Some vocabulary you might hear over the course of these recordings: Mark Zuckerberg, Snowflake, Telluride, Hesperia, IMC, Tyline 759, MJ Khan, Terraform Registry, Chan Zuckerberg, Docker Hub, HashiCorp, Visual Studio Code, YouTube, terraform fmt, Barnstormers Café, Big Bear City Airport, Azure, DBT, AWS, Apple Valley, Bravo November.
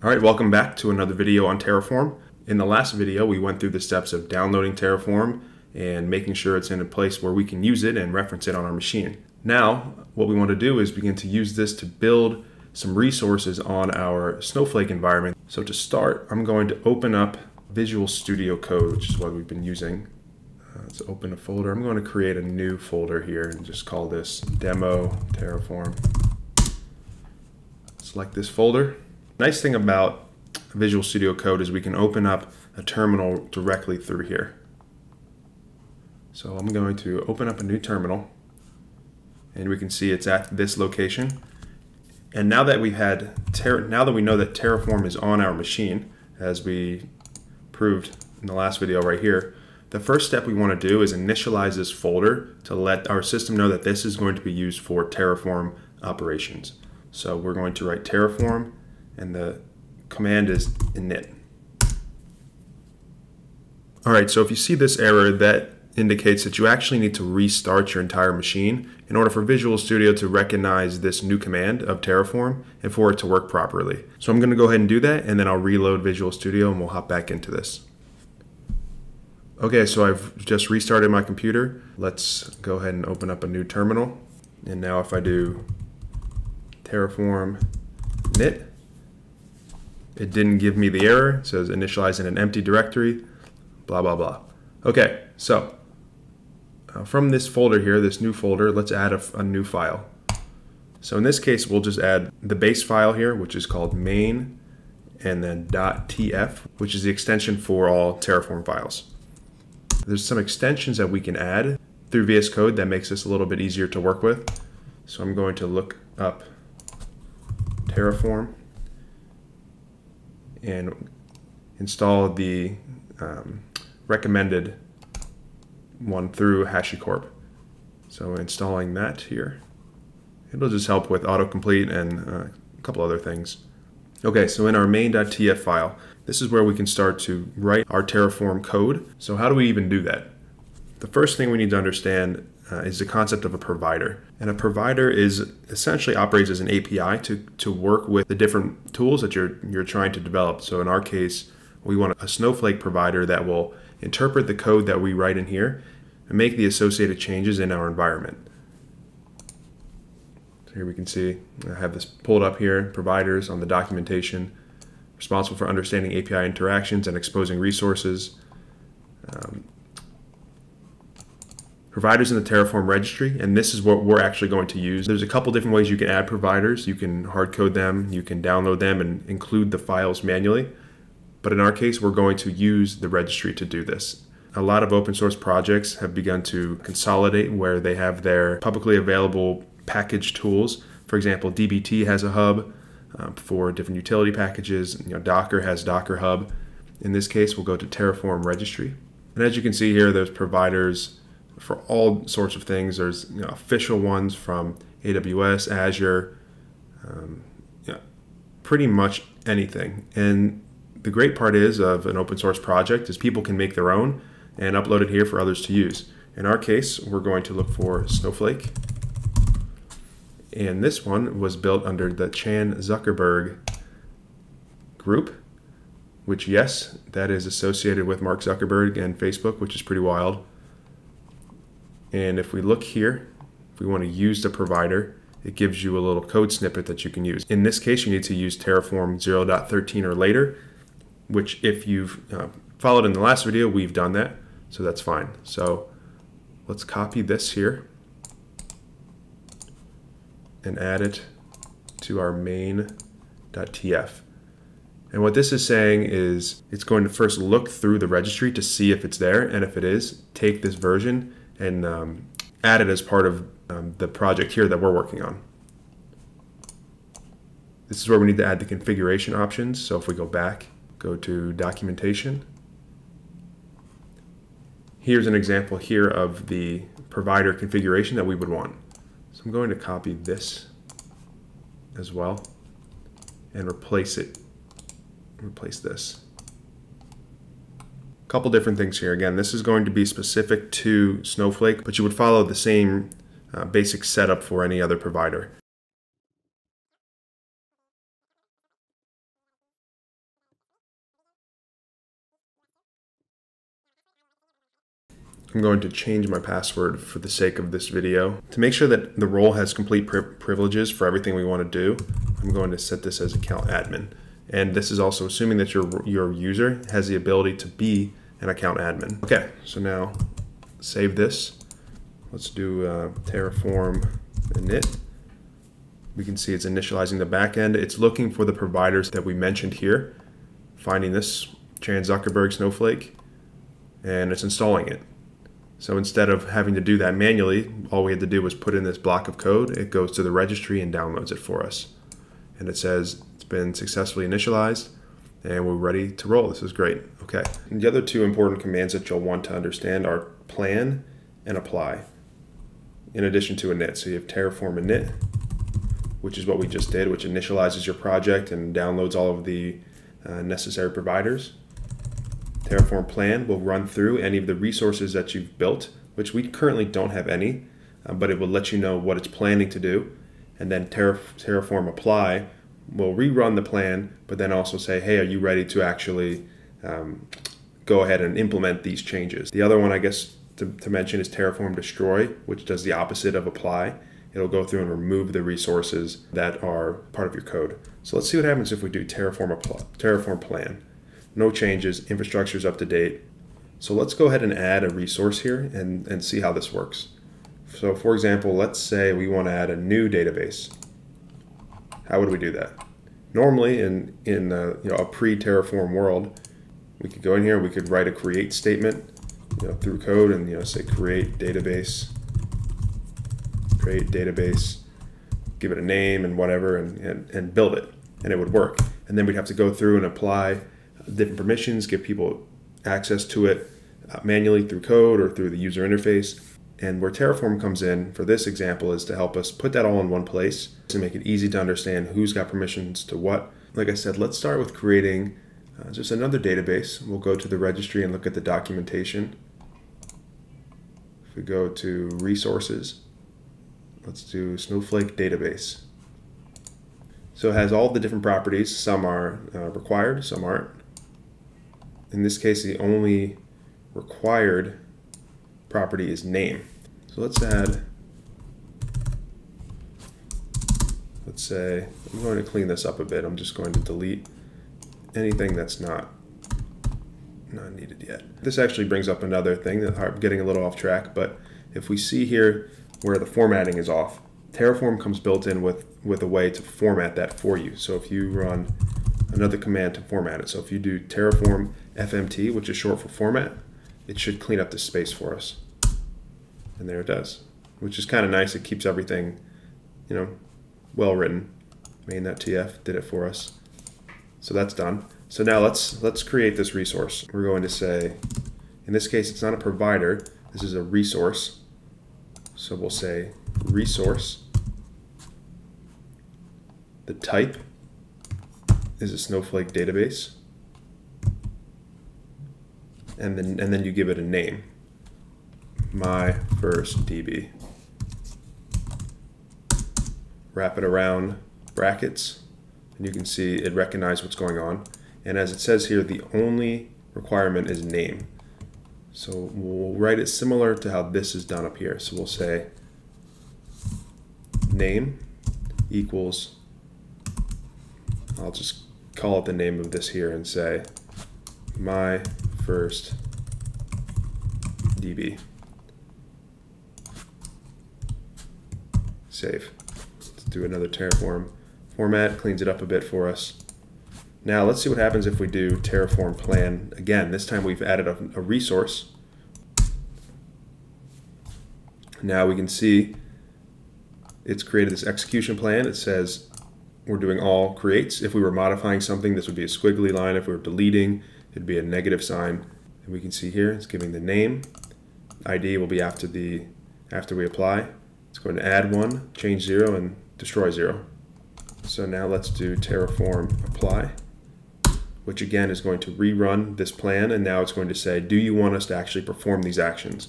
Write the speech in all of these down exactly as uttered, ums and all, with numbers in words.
All right, welcome back to another video on Terraform. In the last video, we went through the steps of downloading Terraform and making sure it's in a place where we can use it and reference it on our machine. Now, what we want to do is begin to use this to build some resources on our Snowflake environment. So to start, I'm going to open up Visual Studio Code, which is what we've been using. Uh, let's open a folder. I'm going to create a new folder here and just call this Demo Terraform. Select this folder. Nice thing about Visual Studio Code is we can open up a terminal directly through here. So I'm going to open up a new terminal, and we can see it's at this location. And now that we've had ter now that we know that Terraform is on our machine, as we proved in the last video right here, the first step we want to do is initialize this folder to let our system know that this is going to be used for Terraform operations. So we're going to write Terraform, and the command is init. All right, so if you see this error, that indicates that you actually need to restart your entire machine in order for Visual Studio to recognize this new command of Terraform and for it to work properly. So I'm gonna go ahead and do that, and then I'll reload Visual Studio and we'll hop back into this. Okay, so I've just restarted my computer. Let's go ahead and open up a new terminal. And now if I do Terraform init, it didn't give me the error. It says initialize in an empty directory, blah, blah, blah. Okay, so uh, from this folder here, this new folder, let's add a, a new file. So in this case, we'll just add the base file here, which is called main, and then .tf, which is the extension for all Terraform files. There's some extensions that we can add through V S Code that makes this a little bit easier to work with. So I'm going to look up Terraform and install the um, recommended one through HashiCorp. So installing that here. It'll just help with autocomplete and uh, a couple other things. Okay, so in our main.tf file, this is where we can start to write our Terraform code. So how do we even do that? The first thing we need to understand uh, is the concept of a provider. And a provider is essentially operates as an A P I to, to work with the different tools that you're, you're trying to develop. So in our case, we want a Snowflake provider that will interpret the code that we write in here and make the associated changes in our environment. So here we can see, I have this pulled up here, providers on the documentation, responsible for understanding A P I interactions and exposing resources. Um, providers in the Terraform registry, and this is what we're actually going to use. There's a couple different ways you can add providers. You can hard code them, you can download them and include the files manually. But in our case, we're going to use the registry to do this. A lot of open source projects have begun to consolidate where they have their publicly available package tools. For example, D B T has a hub um, for different utility packages. You know, Docker has Docker Hub. In this case, we'll go to Terraform Registry. And as you can see here, there's providers for all sorts of things. There's you know, official ones from A W S, Azure, um, you know, pretty much anything. And the great part is of an open source project is people can make their own and upload it here for others to use. In our case, we're going to look for Snowflake. And this one was built under the Chan Zuckerberg group, which yes, that is associated with Mark Zuckerberg and Facebook, which is pretty wild. And if we look here, if we want to use the provider, it gives you a little code snippet that you can use. In this case, you need to use Terraform zero point thirteen or later, which if you've uh, followed in the last video, we've done that, so that's fine. So let's copy this here and add it to our main.tf. And what this is saying is it's going to first look through the registry to see if it's there, and if it is, take this version and um, add it as part of um, the project here that we're working on. This is where we need to add the configuration options. So if we go back, go to documentation. Here's an example here of the provider configuration that we would want. So I'm going to copy this as well and replace it, replace this. A couple different things here. Again, this is going to be specific to Snowflake, but you would follow the same uh, basic setup for any other provider. I'm going to change my password for the sake of this video. To make sure that the role has complete pri privileges for everything we want to do, I'm going to set this as account admin. And this is also assuming that your, your user has the ability to be an account admin. Okay, so now save this. Let's do uh, Terraform init. We can see it's initializing the backend. It's looking for the providers that we mentioned here, finding this Chan Zuckerberg Snowflake, and it's installing it. So instead of having to do that manually, all we had to do was put in this block of code. It goes to the registry and downloads it for us. And it says it's been successfully initialized and we're ready to roll. This is great. Okay. And the other two important commands that you'll want to understand are plan and apply, in addition to init. So you have Terraform init, which is what we just did, which initializes your project and downloads all of the uh, necessary providers. Terraform plan will run through any of the resources that you've built, which we currently don't have any, uh, but it will let you know what it's planning to do. And then Terra, Terraform apply will rerun the plan, but then also say, hey, are you ready to actually um, go ahead and implement these changes? The other one, I guess, to, to mention is Terraform destroy, which does the opposite of apply. It'll go through and remove the resources that are part of your code. So let's see what happens if we do Terraform apply, Terraform plan. No changes, infrastructure is up to date. So let's go ahead and add a resource here and, and see how this works. So for example, let's say we want to add a new database. How would we do that? Normally in, in uh, you know, a pre-Terraform world, we could go in here, we could write a create statement you know, through code and you know, say create database, create database, give it a name and whatever and, and, and build it, and it would work. And then we'd have to go through and apply different permissions, give people access to it uh, manually through code or through the user interface. And where Terraform comes in for this example is to help us put that all in one place to make it easy to understand who's got permissions to what. Like I said, let's start with creating uh, just another database. We'll go to the registry and look at the documentation. If we go to resources, let's do Snowflake database. So it has all the different properties. Some are uh, required, some aren't. In this case, the only required property is name. So let's add, let's say, I'm going to clean this up a bit. I'm just going to delete anything that's not, not needed yet. This actually brings up another thing that I'm getting a little off track, but if we see here where the formatting is off, Terraform comes built in with, with a way to format that for you. So if you run another command to format it, so if you do Terraform F M T, which is short for format, it should clean up the space for us. And there it does, which is kind of nice. It keeps everything, you know, well written. Main.tf did it for us. So that's done. So now let's let's create this resource. We're going to say, in this case, it's not a provider. This is a resource. So we'll say resource. The type is a Snowflake database. And then, and then you give it a name, my first D B. Wrap it around brackets, and you can see it recognizes what's going on. And as it says here, the only requirement is name. So we'll write it similar to how this is done up here. So we'll say name equals, I'll just call it the name of this here and say my first D B. Save. Let's do another Terraform format, cleans it up a bit for us. Now let's see what happens if we do Terraform plan again. This time we've added a, a resource. Now we can see it's created this execution plan. It says we're doing all creates. If we were modifying something, this would be a squiggly line. If we were deleting, it'd be a negative sign. And we can see here, it's giving the name. I D will be after the after we apply. It's going to add one, change zero, and destroy zero. So now let's do Terraform apply, which again is going to rerun this plan. And now it's going to say, do you want us to actually perform these actions?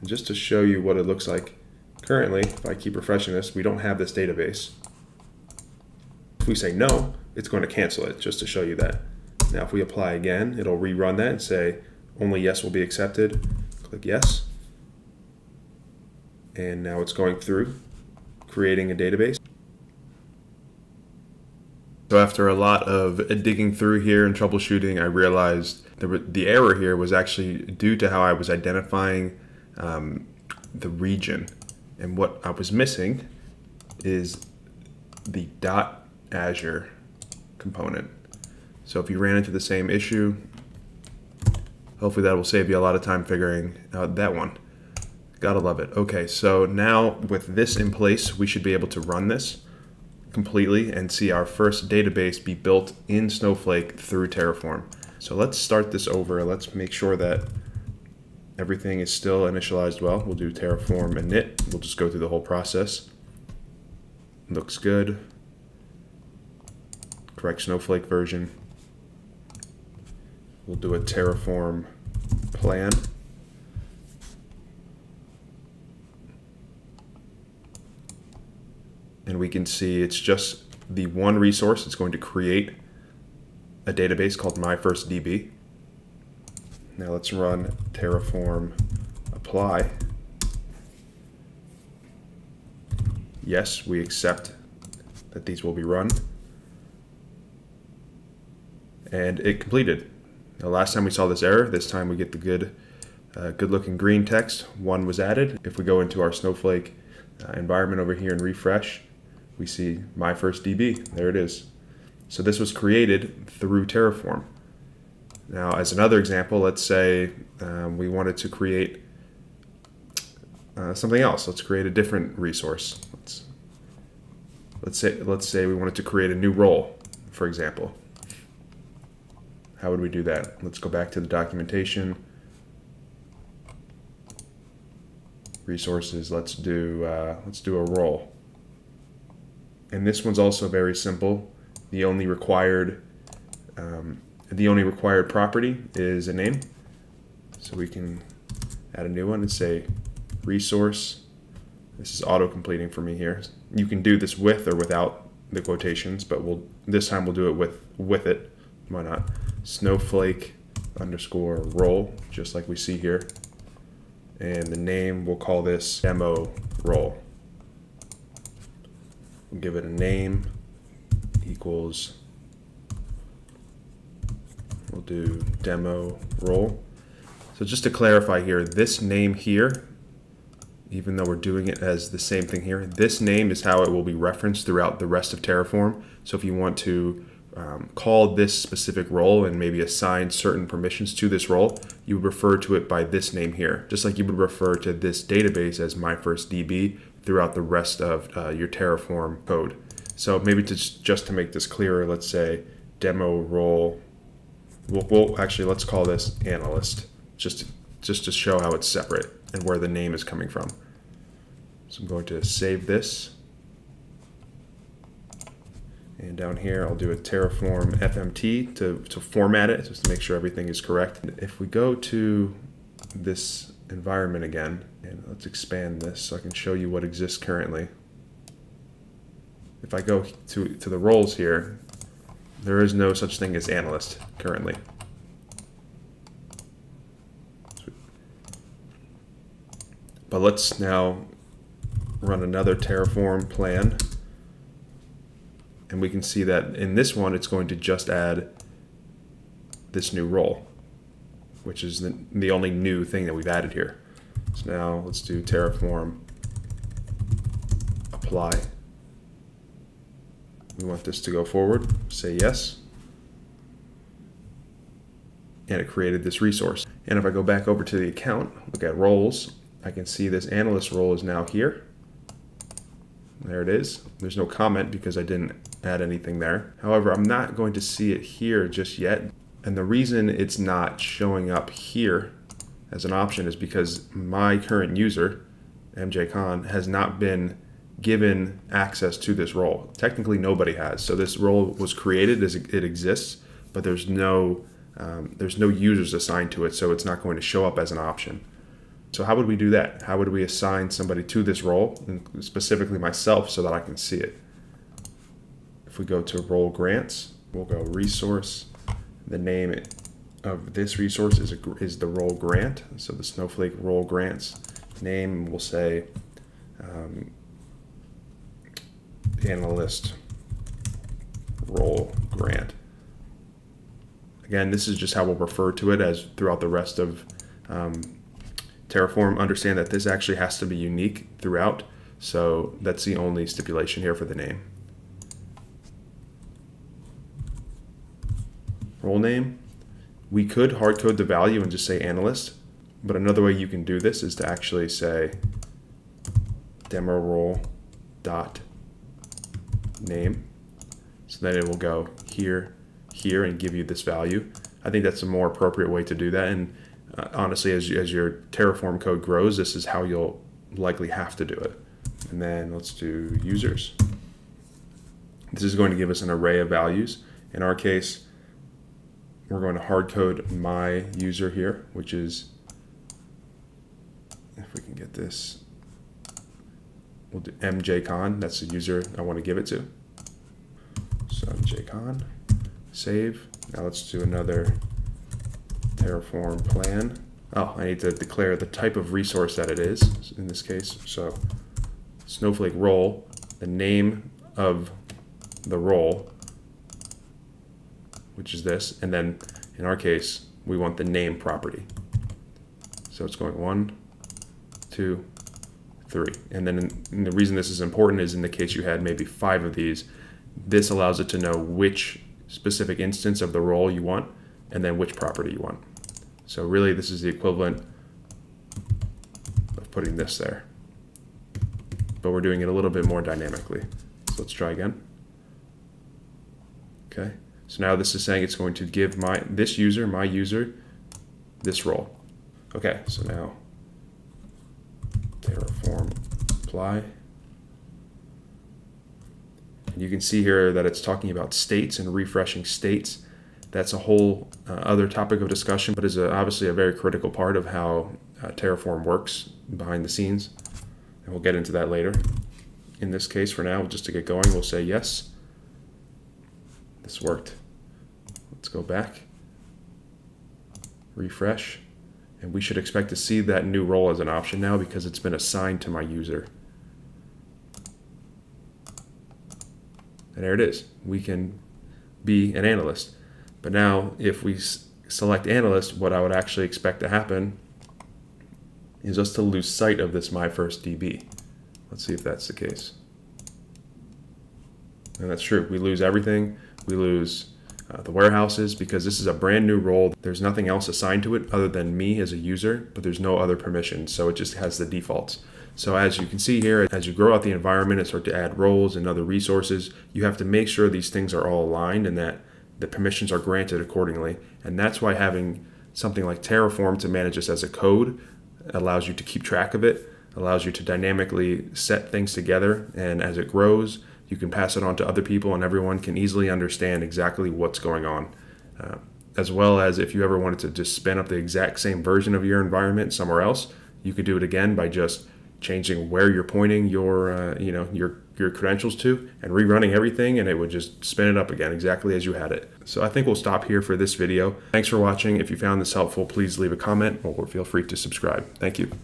And just to show you what it looks like currently, if I keep refreshing this, we don't have this database. If we say no, it's going to cancel it, just to show you that. Now if we apply again, it'll rerun that and say only yes will be accepted. Click yes. And now it's going through, creating a database. So after a lot of digging through here and troubleshooting, I realized that the error here was actually due to how I was identifying um, the region. And what I was missing is the .azure component. So if you ran into the same issue, hopefully that will save you a lot of time figuring out that one. Gotta love it. Okay, so now with this in place, we should be able to run this completely and see our first database be built in Snowflake through Terraform. So let's start this over. Let's make sure that everything is still initialized well. We'll do Terraform init. We'll just go through the whole process. Looks good. Correct Snowflake version. We'll do a Terraform plan. And we can see it's just the one resource. It's going to create a database called my first D B. Now let's run Terraform apply. Yes, we accept that these will be run. And it completed. Now, last time we saw this error, this time we get the good, uh, good looking green text. One was added. If we go into our Snowflake uh, environment over here and refresh, we see my first D B. There it is. So this was created through Terraform. Now, as another example, let's say um, we wanted to create uh, something else. Let's create a different resource. Let's let's say let's say we wanted to create a new role, for example. How would we do that? Let's go back to the documentation. Resources, let's do, uh, let's do a role. And this one's also very simple. The only required, um, the only required property is a name. So we can add a new one and say resource. This is auto-completing for me here. You can do this with or without the quotations, but we'll this time we'll do it with, with it. Why not? Snowflake underscore role, just like we see here. And the name, we'll call this demo role. We'll give it a name equals, we'll do demo role. So just to clarify here, this name here, even though we're doing it as the same thing here, this name is how it will be referenced throughout the rest of Terraform. So if you want to Um, call this specific role and maybe assign certain permissions to this role, you would refer to it by this name here, just like you would refer to this database as my first D B throughout the rest of uh, your Terraform code. So maybe to just, just to make this clearer, let's say demo role, we'll, we'll actually let's call this analyst, just to, just to show how it's separate and where the name is coming from. So I'm going to save this. And down here, I'll do a Terraform F M T to, to format it, just to make sure everything is correct. If we go to this environment again, and let's expand this so I can show you what exists currently. If I go to, to the roles here, there is no such thing as analyst currently. But let's now run another Terraform plan. And we can see that in this one, it's going to just add this new role, which is the, the only new thing that we've added here. So now let's do Terraform apply. We want this to go forward, say yes. And it created this resource. And if I go back over to the account, look at roles, I can see this analyst role is now here. There it is. There's no comment because I didn't add anything there. However, I'm not going to see it here just yet. And the reason it's not showing up here as an option is because my current user, M J Khan, has not been given access to this role. Technically, nobody has. So this role was created as it exists, but there's no, um, there's no users assigned to it, so it's not going to show up as an option. So how would we do that? How would we assign somebody to this role, and specifically myself, so that I can see it? If we go to role grants, we'll go resource, the name of this resource is, a, is the role grant. So the Snowflake role grants name will say um, analyst role grant. Again, this is just how we'll refer to it as throughout the rest of um, Terraform. Understand that this actually has to be unique throughout. So that's the only stipulation here for the name. Role name. We could hard code the value and just say analyst, but another way you can do this is to actually say demo role dot name. So then it will go here, here, and give you this value. I think that's a more appropriate way to do that. And uh, honestly, as, as your Terraform code grows, this is how you'll likely have to do it. And then let's do users. This is going to give us an array of values. In our case, we're going to hard code my user here, which is, if we can get this, we'll do M J Khan. That's the user I want to give it to. So M J Khan, save. Now let's do another Terraform plan. Oh, I need to declare the type of resource that it is in this case. So Snowflake role, the name of the role, which is this, and then in our case, we want the name property. So it's going one, two, three. And then in, and the reason this is important is in the case you had maybe five of these, this allows it to know which specific instance of the role you want and then which property you want. So really this is the equivalent of putting this there, but we're doing it a little bit more dynamically. So let's try again. Okay. So now this is saying it's going to give my this user, my user, this role. Okay, so now Terraform apply. And you can see here that it's talking about states and refreshing states. That's a whole uh, other topic of discussion, but is a, obviously a very critical part of how uh, Terraform works behind the scenes. And we'll get into that later. In this case, for now, just to get going, we'll say yes. This worked. Let's go back, refresh, and we should expect to see that new role as an option now because it's been assigned to my user. And there it is. We can be an analyst. But now if we select analyst, what I would actually expect to happen is us to lose sight of this my first D B. Let's see if that's the case. And that's true. We lose everything. We lose uh, the warehouses because this is a brand new role. There's nothing else assigned to it other than me as a user, but there's no other permissions. So it just has the defaults. So as you can see here, as you grow out the environment and start to add roles and other resources, you have to make sure these things are all aligned and that the permissions are granted accordingly. And that's why having something like Terraform to manage this as a code allows you to keep track of it, allows you to dynamically set things together. And as it grows, you can pass it on to other people and everyone can easily understand exactly what's going on. Uh, as well as if you ever wanted to just spin up the exact same version of your environment somewhere else, you could do it again by just changing where you're pointing your, uh, you know, your, your credentials to and rerunning everything, and it would just spin it up again exactly as you had it. So I think we'll stop here for this video. Thanks for watching. If you found this helpful, please leave a comment or feel free to subscribe. Thank you.